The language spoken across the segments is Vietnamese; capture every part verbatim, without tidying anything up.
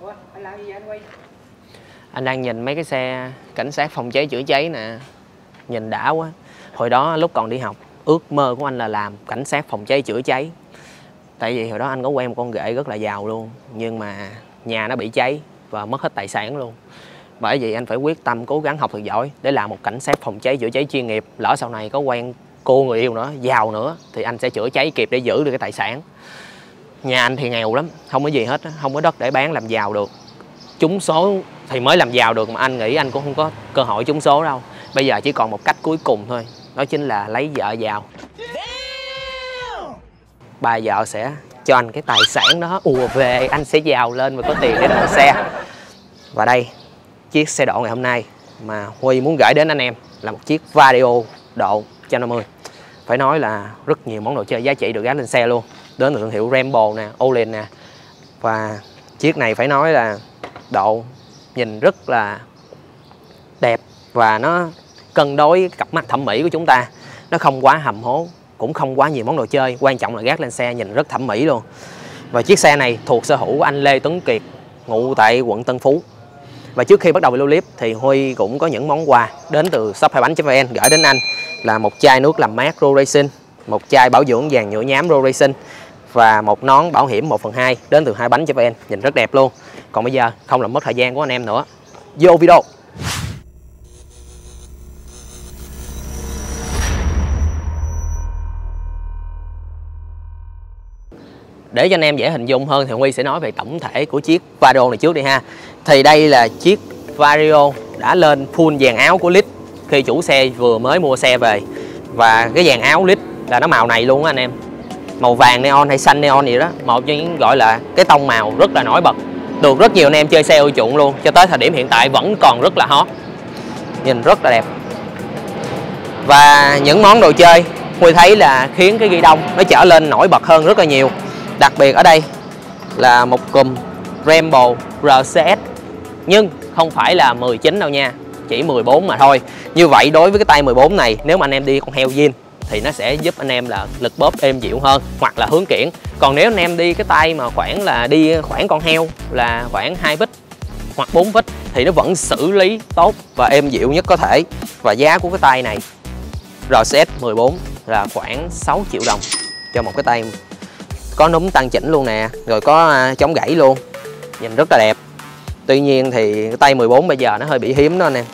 Ủa, anh làm gì vậy anh Huy? Anh đang nhìn mấy cái xe cảnh sát phòng cháy chữa cháy nè. Nhìn đã quá. Hồi đó lúc còn đi học, ước mơ của anh là làm cảnh sát phòng cháy chữa cháy. Tại vì hồi đó anh có quen một con ghệ rất là giàu luôn. Nhưng mà nhà nó bị cháy và mất hết tài sản luôn. Bởi vì anh phải quyết tâm cố gắng học thật giỏi để làm một cảnh sát phòng cháy chữa cháy chuyên nghiệp. Lỡ sau này có quen cô người yêu nữa, giàu nữa, thì anh sẽ chữa cháy kịp để giữ được cái tài sản. Nhà anh thì nghèo lắm, không có gì hết, không có đất để bán làm giàu được. Trúng số thì mới làm giàu được, mà anh nghĩ anh cũng không có cơ hội trúng số đâu. Bây giờ chỉ còn một cách cuối cùng thôi, đó chính là lấy vợ giàu. Bà vợ sẽ cho anh cái tài sản đó ùa về, anh sẽ giàu lên và có tiền để mua xe. Và đây, chiếc xe độ ngày hôm nay mà Huy muốn gửi đến anh em là một chiếc Vario độ một trăm năm mươi. Phải nói là rất nhiều món đồ chơi giá trị được gắn lên xe luôn. Đến từ thương hiệu Rambo nè, Olin nè. Và chiếc này phải nói là độ nhìn rất là đẹp và nó cân đối cặp mắt thẩm mỹ của chúng ta. Nó không quá hầm hố, cũng không quá nhiều món đồ chơi, quan trọng là gác lên xe nhìn rất thẩm mỹ luôn. Và chiếc xe này thuộc sở hữu của anh Lê Tuấn Kiệt, ngụ tại quận Tân Phú. Và trước khi bắt đầu video clip thì Huy cũng có những món quà đến từ shop hai bánh chấm vn gửi đến anh là một chai nước làm mát Ro Racing, một chai bảo dưỡng vàng nhựa nhám Ro Racing và một nón bảo hiểm một phần hai đến từ hai bánh chấm vn, nhìn rất đẹp luôn. Còn bây giờ không làm mất thời gian của anh em nữa, vô video. Để cho anh em dễ hình dung hơn thì Huy sẽ nói về tổng thể của chiếc Vario này trước đi ha. Thì đây là chiếc Vario đã lên full vàng áo của Lit khi chủ xe vừa mới mua xe về. Và cái vàng áo Lit là nó màu này luôn á anh em. Màu vàng neon hay xanh neon gì đó, một trong những gọi là cái tông màu rất là nổi bật. Được rất nhiều anh em chơi xe ưa chuộng luôn, cho tới thời điểm hiện tại vẫn còn rất là hot. Nhìn rất là đẹp. Và những món đồ chơi Huy thấy là khiến cái ghi đông nó trở lên nổi bật hơn rất là nhiều. Đặc biệt ở đây là một cụm Rambo rờ xê ét, nhưng không phải là mười chín đâu nha, chỉ mười bốn mà thôi. Như vậy đối với cái tay mười bốn này, nếu mà anh em đi con heo zin thì nó sẽ giúp anh em là lực bóp êm dịu hơn hoặc là hướng kiển. Còn nếu anh em đi cái tay mà khoảng là đi khoảng con heo là khoảng hai vít hoặc bốn vít thì nó vẫn xử lý tốt và êm dịu nhất có thể. Và giá của cái tay này rờ xê ét mười bốn là khoảng sáu triệu đồng cho một cái tay. Có núm tăng chỉnh luôn nè, rồi có chống gãy luôn, nhìn rất là đẹp. Tuy nhiên thì tay mười bốn bây giờ nó hơi bị hiếm đó anh em.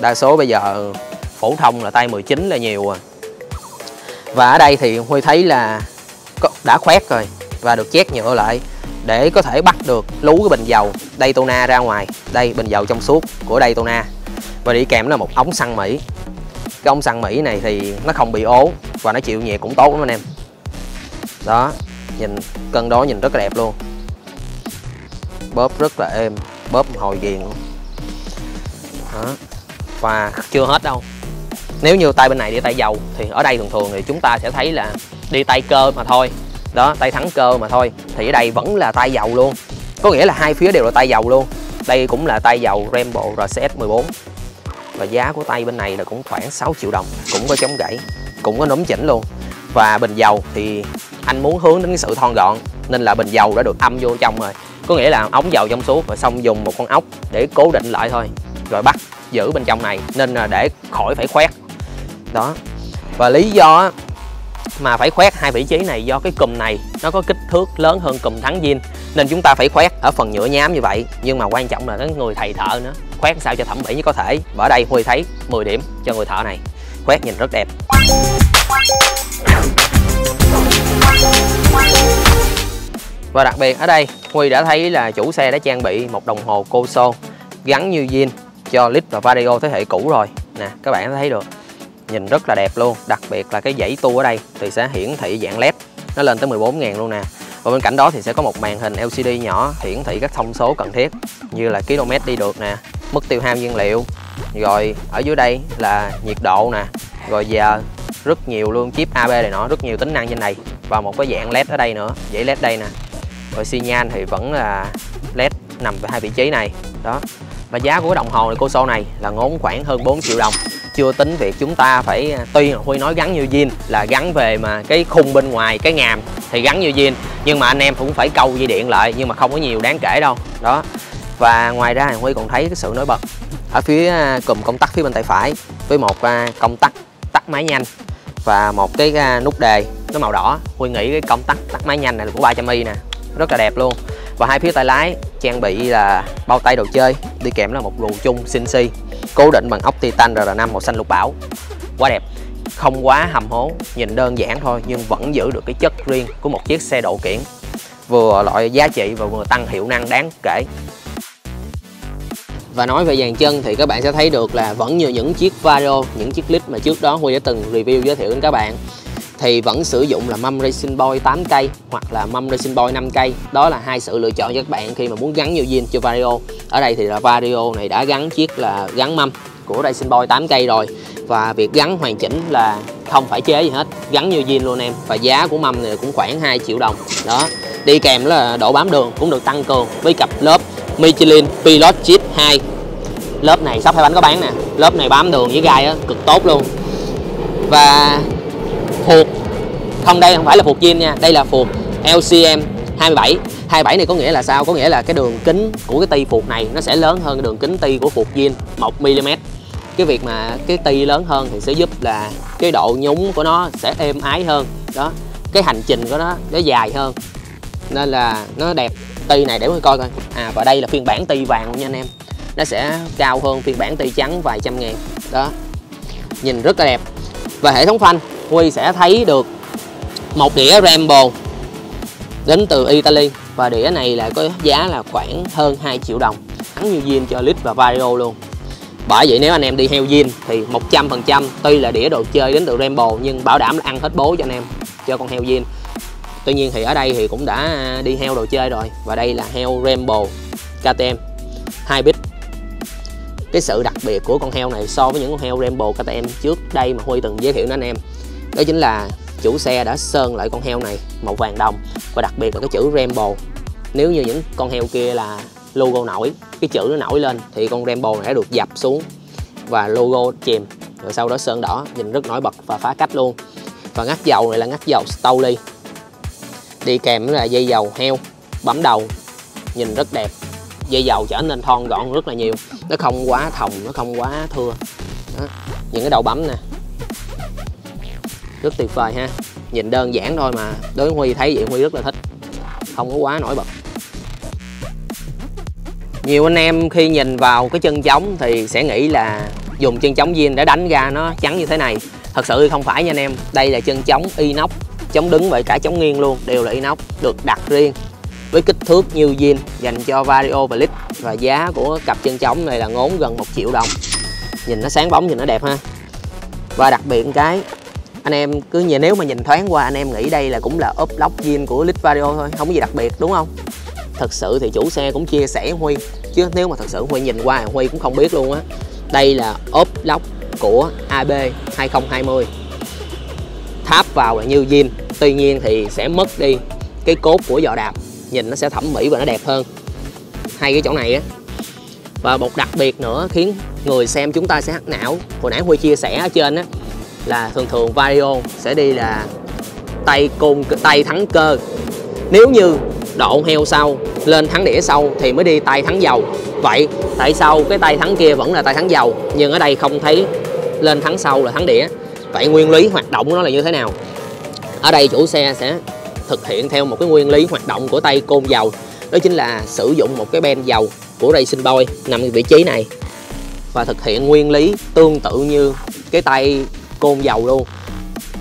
Đa số bây giờ phổ thông là tay mười chín là nhiều à. Và ở đây thì Huy thấy là đã khoét rồi và được chét nhựa lại để có thể bắt được lú cái bình dầu Daytona ra ngoài. Đây, bình dầu trong suốt của Daytona. Và đi kèm là một ống xăng Mỹ. Cái ống xăng Mỹ này thì nó không bị ố và nó chịu nhiệt cũng tốt lắm anh em. Đó, nhìn cân đối nhìn rất là đẹp luôn. Bóp rất là êm, bóp hồi ghiền luôn. Đó. Và chưa hết đâu. Nếu như tay bên này đi tay dầu thì ở đây thường thường thì chúng ta sẽ thấy là đi tay cơ mà thôi. Đó, tay thắng cơ mà thôi. Thì ở đây vẫn là tay dầu luôn. Có nghĩa là hai phía đều là tay dầu luôn. Đây cũng là tay dầu Rambo rờ xê ét mười bốn. Và giá của tay bên này là cũng khoảng sáu triệu đồng. Cũng có chống gãy, cũng có núm chỉnh luôn. Và bình dầu thì anh muốn hướng đến cái sự thon gọn nên là bình dầu đã được âm vô trong rồi. Có nghĩa là ống dầu trong suốt và xong dùng một con ốc để cố định lại thôi. Rồi bắt giữ bên trong này nên là để khỏi phải khoét. Đó. Và lý do mà phải khoét hai vị trí này do cái cùm này nó có kích thước lớn hơn cùm thắng zin nên chúng ta phải khoét ở phần nhựa nhám như vậy. Nhưng mà quan trọng là cái người thầy thợ nữa, khoét sao cho thẩm mỹ nhất có thể. Và ở đây Huy thấy mười điểm cho người thợ này. Khoét nhìn rất đẹp. Và đặc biệt ở đây Huy đã thấy là chủ xe đã trang bị một đồng hồ Koso gắn như zin cho Lit và Vario thế hệ cũ rồi nè, các bạn thấy được, nhìn rất là đẹp luôn. Đặc biệt là cái dãy tu ở đây thì sẽ hiển thị dạng led, nó lên tới mười bốn ngàn luôn nè. Và bên cạnh đó thì sẽ có một màn hình lờ xê đê nhỏ hiển thị các thông số cần thiết như là km đi được nè, mức tiêu hao nhiên liệu, rồi ở dưới đây là nhiệt độ nè, rồi giờ rất nhiều luôn, chip a bê này nọ, rất nhiều tính năng trên này. Và một cái dạng led ở đây nữa, dãy led đây nè. Rồi xi nhan thì vẫn là led nằm về hai vị trí này. Đó. Và giá của cái đồng hồ này, cô sô này là ngốn khoảng hơn bốn triệu đồng. Chưa tính việc chúng ta phải, tuy Huy nói gắn như zin là gắn về mà cái khung bên ngoài, cái ngàm thì gắn như zin, nhưng mà anh em cũng phải câu dây điện lại, nhưng mà không có nhiều đáng kể đâu. Đó. Và ngoài ra Huy còn thấy cái sự nổi bật ở phía cụm công tắc phía bên tay phải với một công tắc tắt máy nhanh và một cái nút đề nó màu đỏ. Huy nghĩ cái công tắc tắt máy nhanh này là của ba trăm i nè, rất là đẹp luôn. Và hai phía tay lái trang bị là bao tay đồ chơi, đi kèm là một gù chung xinh xi cố định bằng ốc Titan R năm màu xanh lục bảo, quá đẹp, không quá hầm hố, nhìn đơn giản thôi nhưng vẫn giữ được cái chất riêng của một chiếc xe độ kiển, vừa loại giá trị và vừa tăng hiệu năng đáng kể. Và nói về dàn chân thì các bạn sẽ thấy được là vẫn như những chiếc Vario, những chiếc Lit mà trước đó Huy đã từng review giới thiệu đến các bạn, thì vẫn sử dụng là mâm Racing Boy tám cây hoặc là mâm Racing Boy năm cây. Đó là hai sự lựa chọn cho các bạn khi mà muốn gắn nhiều zin cho Vario. Ở đây thì là Vario này đã gắn chiếc là gắn mâm của Racing Boy tám cây rồi. Và việc gắn hoàn chỉnh là không phải chế gì hết, gắn nhiều zin luôn em. Và giá của mâm này cũng khoảng hai triệu đồng. Đó, đi kèm là độ bám đường cũng được tăng cường với cặp lớp Michelin Pilot Chip hai. Lớp này shop hai bánh có bán nè, lớp này bám đường với gai á, cực tốt luôn. Và phuộc, không đây không phải là phuộc zin nha, đây là phuộc L C M hai mươi bảy. hai mươi bảy này có nghĩa là sao? Có nghĩa là cái đường kính của cái ti phuộc này nó sẽ lớn hơn cái đường kính ti của phuộc zin một mi li mét. Cái việc mà cái ti lớn hơn thì sẽ giúp là cái độ nhúng của nó sẽ êm ái hơn. Đó, cái hành trình của nó nó dài hơn, nên là nó đẹp. Ti này để mình coi coi. À, và đây là phiên bản ti vàng luôn nha anh em. Nó sẽ cao hơn phiên bản ti trắng vài trăm ngàn. Đó, nhìn rất là đẹp. Và hệ thống phanh, Huy sẽ thấy được một đĩa Rambo đến từ Italy. Và đĩa này là có giá là khoảng hơn hai triệu đồng, gắn nhiều zin cho Lit và Vario luôn. Bởi vậy nếu anh em đi heo zin thì một trăm phần trăm tuy là đĩa đồ chơi đến từ Rambo nhưng bảo đảm là ăn hết bố cho anh em, cho con heo zin. Tuy nhiên thì ở đây thì cũng đã đi heo đồ chơi rồi. Và đây là heo Rambo K T M Hybrid. Cái sự đặc biệt của con heo này so với những con heo Rambo K T M trước đây mà Huy từng giới thiệu đến anh em, đó chính là chủ xe đã sơn lại con heo này màu vàng đồng. Và đặc biệt là cái chữ Rambo. Nếu như những con heo kia là logo nổi, cái chữ nó nổi lên, thì con Rambo này đã được dập xuống và logo chìm, rồi sau đó sơn đỏ, nhìn rất nổi bật và phá cách luôn. Và ngắt dầu này là ngắt dầu Stoly, đi kèm là dây dầu heo bấm đầu, nhìn rất đẹp. Dây dầu trở nên thon gọn rất là nhiều, nó không quá thòng, nó không quá thưa. Đó, những cái đầu bấm nè, rất tuyệt vời ha. Nhìn đơn giản thôi mà đối với Huy thấy vậy Huy rất là thích, không có quá nổi bật. Nhiều anh em khi nhìn vào cái chân trống thì sẽ nghĩ là dùng chân trống zin để đánh ra nó trắng như thế này. Thật sự không phải nha anh em, đây là chân trống inox, chống đứng và cả chống nghiêng luôn đều là inox, được đặt riêng với kích thước như zin dành cho Vario và Lit. Và giá của cặp chân trống này là ngốn gần một triệu đồng. Nhìn nó sáng bóng, nhìn nó đẹp ha. Và đặc biệt cái anh em cứ nhìn, nếu mà nhìn thoáng qua anh em nghĩ đây là cũng là ốp lóc zin của Lit Vario thôi, không có gì đặc biệt đúng không? Thật sự thì chủ xe cũng chia sẻ Huy, chứ nếu mà thật sự Huy nhìn qua Huy cũng không biết luôn á. Đây là ốp lóc của A B hai không hai không, tháp vào là như zin, tuy nhiên thì sẽ mất đi cái cốt của vỏ đạp, nhìn nó sẽ thẩm mỹ và nó đẹp hơn, hay cái chỗ này á. Và một đặc biệt nữa khiến người xem chúng ta sẽ hắc não, hồi nãy Huy chia sẻ ở trên á, là thường thường Vario sẽ đi là tay côn tay thắng cơ, nếu như độ heo sau lên thắng đĩa sau thì mới đi tay thắng dầu. Vậy tại sao cái tay thắng kia vẫn là tay thắng dầu nhưng ở đây không thấy lên thắng sau là thắng đĩa? Vậy nguyên lý hoạt động của nó là như thế nào? Ở đây chủ xe sẽ thực hiện theo một cái nguyên lý hoạt động của tay côn dầu, đó chính là sử dụng một cái ben dầu của Racing Boy nằm ở vị trí này và thực hiện nguyên lý tương tự như cái tay côn dầu luôn,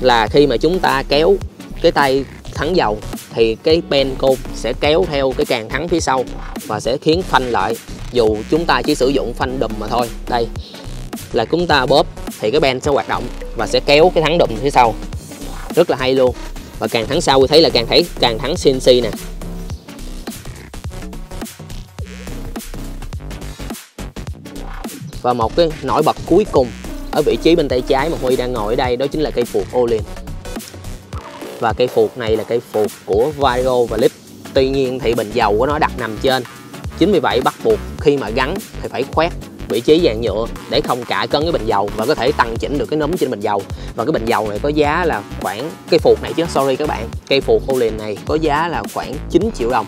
là khi mà chúng ta kéo cái tay thắng dầu thì cái ben côn sẽ kéo theo cái càng thắng phía sau và sẽ khiến phanh lại, dù chúng ta chỉ sử dụng phanh đùm mà thôi. Đây là chúng ta bóp thì cái ben sẽ hoạt động và sẽ kéo cái thắng đùm phía sau, rất là hay luôn. Và càng thắng sau thì thấy là càng thấy càng thắng xê en xê nè. Và một cái nổi bật cuối cùng ở vị trí bên tay trái mà Huy đang ngồi ở đây, đó chính là cây phuộc Olin. Và cây phuộc này là cây phuộc của Vario và Lit, tuy nhiên thì bình dầu của nó đặt nằm trên, chính vì vậy bắt buộc khi mà gắn thì phải khoét vị trí dàn nhựa để không cạ cân cái bình dầu và có thể tăng chỉnh được cái núm trên bình dầu. Và cái bình dầu này có giá là khoảng, cây phuộc này chứ sorry các bạn, cây phuộc Olin này có giá là khoảng chín triệu đồng.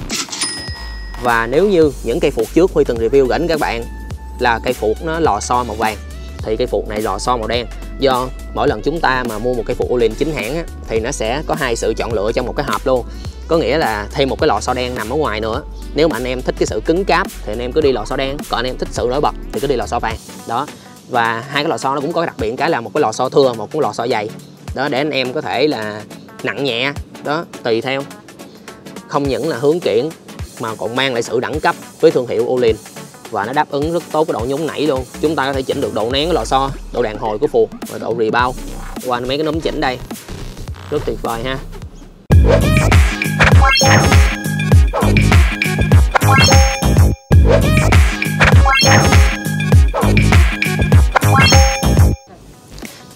Và nếu như những cây phuộc trước Huy từng review gửi các bạn là cây phuộc nó lò xo màu vàng, thì cây phuộc này lò xo màu đen. Do mỗi lần chúng ta mà mua một cây phuộc Olin chính hãng á, thì nó sẽ có hai sự chọn lựa trong một cái hộp luôn, có nghĩa là thêm một cái lò xo đen nằm ở ngoài nữa. Nếu mà anh em thích cái sự cứng cáp thì anh em cứ đi lò xo đen, còn anh em thích sự nổi bật thì cứ đi lò xo vàng đó. Và hai cái lò xo nó cũng có đặc biệt cái là một cái lò xo thưa, một cái lò xo dày đó, để anh em có thể là nặng nhẹ đó tùy theo, không những là hướng kiện mà còn mang lại sự đẳng cấp với thương hiệu Olin. Và nó đáp ứng rất tốt cái độ nhún nảy luôn, chúng ta có thể chỉnh được độ nén của lò xo, độ đàn hồi của phuộc và độ rebound qua mấy cái núm chỉnh đây, rất tuyệt vời ha.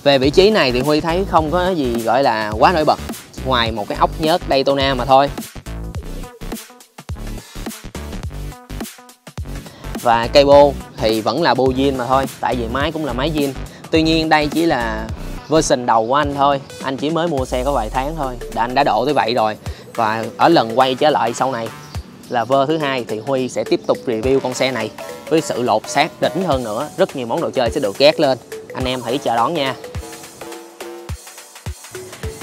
Về vị trí này thì Huy thấy không có gì gọi là quá nổi bật, ngoài một cái ốc nhớt Daytona mà thôi. Và cây bô thì vẫn là bô zin mà thôi, tại vì máy cũng là máy zin. Tuy nhiên đây chỉ là version đầu của anh thôi, anh chỉ mới mua xe có vài tháng thôi, đã anh đã độ tới vậy rồi. Và ở lần quay trở lại sau này là vơ thứ hai thì Huy sẽ tiếp tục review con xe này với sự lột xác đỉnh hơn nữa, rất nhiều món đồ chơi sẽ được ghét lên, anh em hãy chờ đón nha.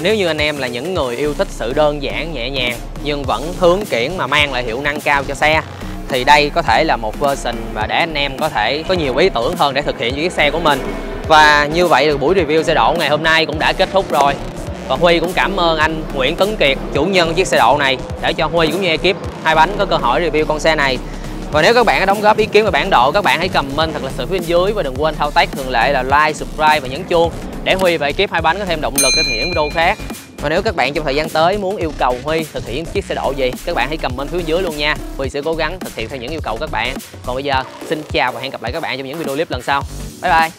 Nếu như anh em là những người yêu thích sự đơn giản nhẹ nhàng nhưng vẫn hướng kiển mà mang lại hiệu năng cao cho xe thì đây có thể là một version và để anh em có thể có nhiều ý tưởng hơn để thực hiện những chiếc xe của mình. Và như vậy là buổi review xe độ ngày hôm nay cũng đã kết thúc rồi. Và Huy cũng cảm ơn anh Nguyễn Tuấn Kiệt, chủ nhân chiếc xe độ này, để cho Huy cũng như ekip hai bánh có cơ hội review con xe này. Và nếu các bạn đã đóng góp ý kiến về bản độ, các bạn hãy comment thật là sự phía bên dưới và đừng quên thao tác thường lệ là like, subscribe và nhấn chuông để Huy và ekip hai bánh có thêm động lực để thực hiện video khác. Và nếu các bạn trong thời gian tới muốn yêu cầu Huy thực hiện chiếc xe độ gì, các bạn hãy comment phía bên dưới luôn nha. Huy sẽ cố gắng thực hiện theo những yêu cầu các bạn. Còn bây giờ xin chào và hẹn gặp lại các bạn trong những video clip lần sau. Bye bye.